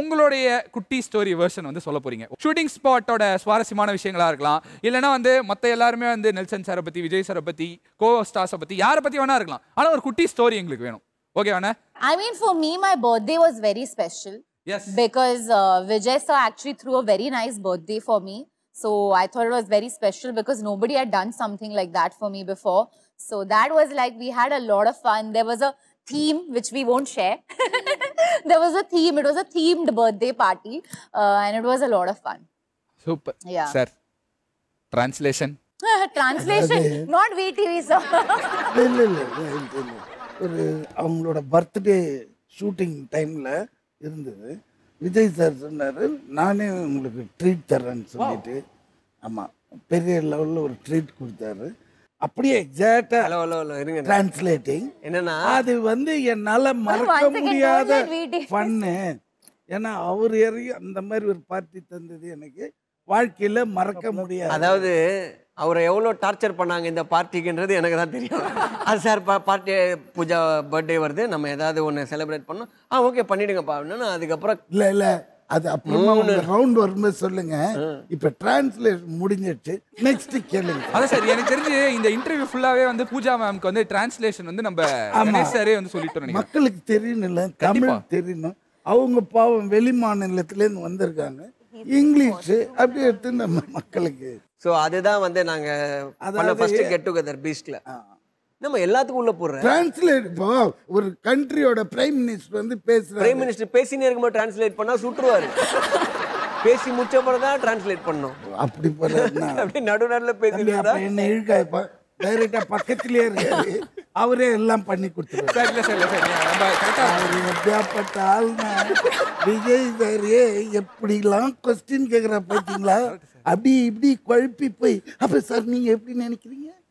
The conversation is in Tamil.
உங்களுடைய குட்டி ஸ்டோரி வெர்ஷன் வந்து சொல்ல போறீங்க. ஷூட்டிங் ஸ்பாட்டோட சுவாரஸ்யமான விஷயங்களா இருக்கலாம், இல்லனா வந்து மத்த எல்லாருமே வந்து நெல்சன் சாரை பத்தி, விஜய் சாரை பத்தி, கோ ஸ்டார்ஸை பத்தி, யாரை பத்தி வேணா இருக்கலாம். ஆனா ஒரு குட்டி ஸ்டோரி உங்களுக்கு வேணும். ஓகேவாண்ணா? I mean for me my birthday was very special. Yes. Because Vijay Sa actually threw a very nice birthday for me. So I thought it was very special because nobody had done something like that for me before. So that was like we had a lot of fun. There was a theme which we won't share. There was a theme. It was a themed birthday party, and it was a lot of fun. Super. Yeah. Sir, translation. Translation, not VTV, sir. No. அவங்களோட பர்த்டே ஷூட்டிங் டைம்ல இருந்தது. விஜய் சார் சொன்னாரு, நானே உங்களுக்கு ட்ரீட் தரேன்னு சொல்லிட்டு. ஆமா, பெரிய லெவல்ல ஒரு ட்ரீட் கொடுத்தாரு. அப்படியே எக்ஸாக்ட்டா இருங்க டிரான்ஸ்லேட்டிங் என்னன்னா, அது வந்து என்னால மறக்க முடியாத பண்ணு. ஏன்னா அவர் ஏறியும் அந்த மாதிரி ஒரு பார்ட்டி தந்தது எனக்கு வாழ்க்கையில மறக்க முடியாது. அதாவது அவரை எவ்வளோ டார்ச்சர் பண்ணாங்க இந்த பார்ட்டிக்குன்றது எனக்கு தான் தெரியும். அது சார் பார்ட்டி பூஜா பர்த்டே வருது, நம்ம ஏதாவது ஒன்று செலிப்ரேட் பண்ணோம். ஓகே பண்ணிடுங்கப்பா அப்படின்னா, அதுக்கப்புறம் இல்லை இல்லை அது அப்புறமா ரவுண்ட் வரும்போது சொல்லுங்க. இப்போ டிரான்ஸ்லேட் முடிஞ்சிட்டு நெக்ஸ்ட் கேளுங்க. அதான் சார், எனக்கு தெரிஞ்சு இந்த இன்டர்வியூ ஃபுல்லாவே வந்து பூஜா மேம்க்கு வந்து டிரான்ஸ்லேஷன் வந்து நம்ம சாரே வந்து சொல்லிட்டு மக்களுக்கு தெரியணும் இல்லை, தமிழ் தெரியணும். அவங்க பாவம் வெளி மாநிலத்திலேருந்து வந்திருக்காங்க, இங்கிலீஷு அப்படி எடுத்து நம்ம மக்களுக்கு. ஸோ அதுதான் வந்து நாங்கள் ஃபர்ஸ்ட் கெட் டுகெதர் பீஸ்ட்ல நம்ம எல்லாத்துக்கும் உள்ள போடுறோம். டிரான்ஸ்லேட் ஒரு கண்ட்ரியோட பிரைம் மினிஸ்டர் வந்து பேசுறாரு, பிரைம் மினிஸ்டர் பேசினே இருக்கும்போது டிரான்ஸ்லேட் பண்ணா சுற்றுவாரு. பேசி முடிச்ச பிறகு தான் டிரான்ஸ்லேட் பண்ணோம். அப்படி போறதுன்னா அப்படி நடுநடுல பேசினா என்ன இழுக்காய்ப்பா, டைரக்டா பக்கத்திலே இருக்காரு, அவரே எல்லாம் பண்ணி கொடுத்துருவாரு. சரியில்ல சரியில்ல சரி, எப்படியாப்பட்ட ஆள்னா விஜய் சாரே எப்படிலாம் கொஸ்டின் கேட்குற பார்த்தீங்களா, அப்படி இப்படி குழப்பி போய். அப்போ சார் நீங்கள் எப்படி நினைக்கிறீங்க